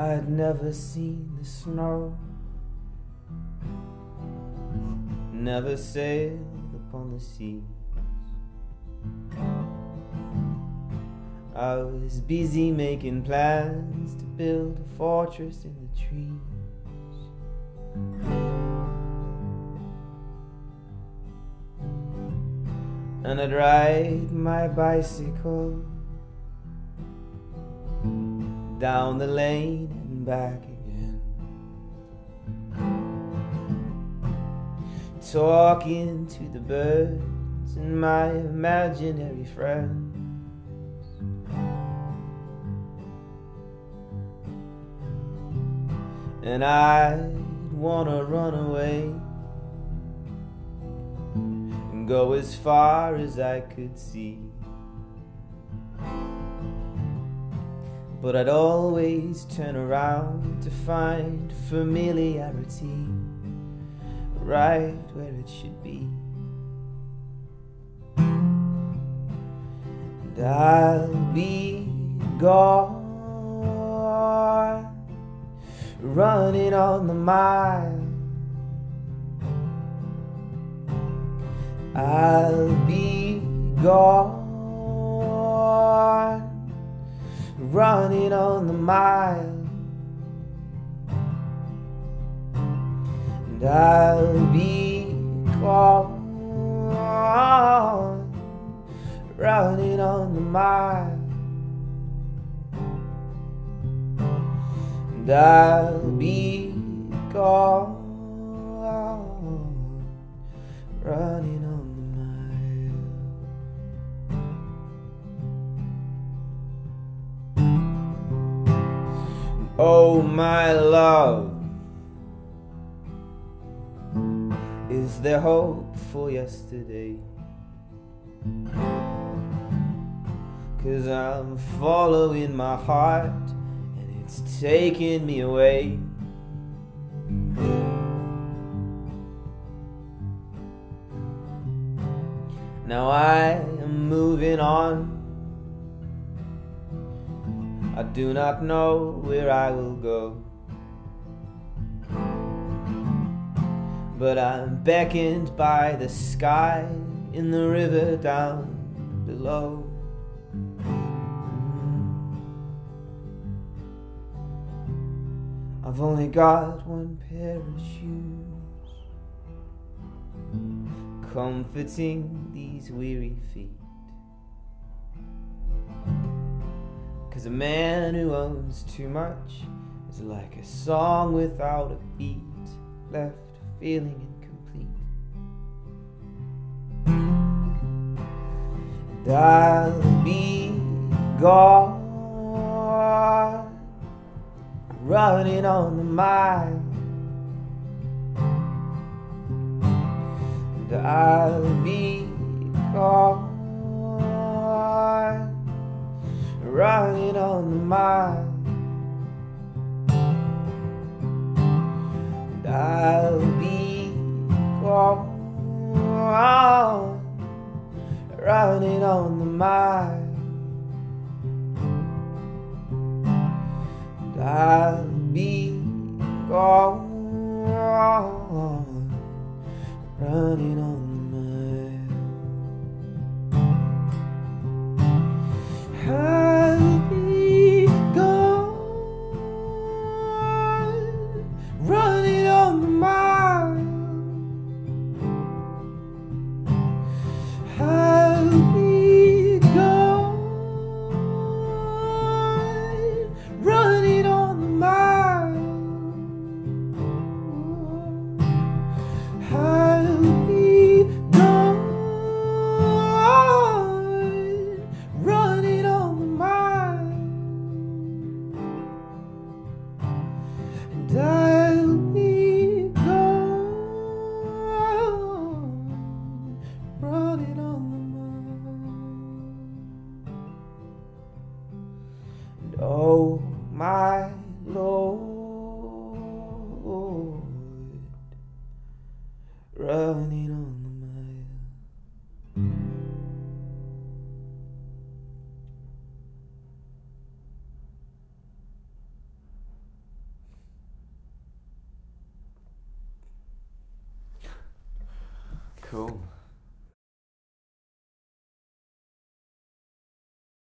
I'd never seen the snow, never sailed upon the seas. I was busy making plans to build a fortress in the trees, and I'd ride my bicycle down the lane and back again, talking to the birds and my imaginary friends. And I'd wanna run away and go as far as I could see, but I'd always turn around to find familiarity right where it should be. And I'll be gone, running on the mile. I'll be gone, running on the mile. And I'll be gone, running on the mile. And I'll be gone, running on the mile. Oh, my love, is there hope for yesterday? 'Cause I'm following my heart and it's taking me away. Now I am moving on, I do not know where I will go, but I'm beckoned by the sky in the river down below. I've only got one pair of shoes, comforting these weary feet, 'cause a man who owns too much is like a song without a beat, left feeling incomplete. And I'll be gone, running on the mile. And I'll be gone, running on the mile. And I'll be gone, running on the mile. And I'll be gone, running on the mile. Oh, my Lord, running on the mile. Cool.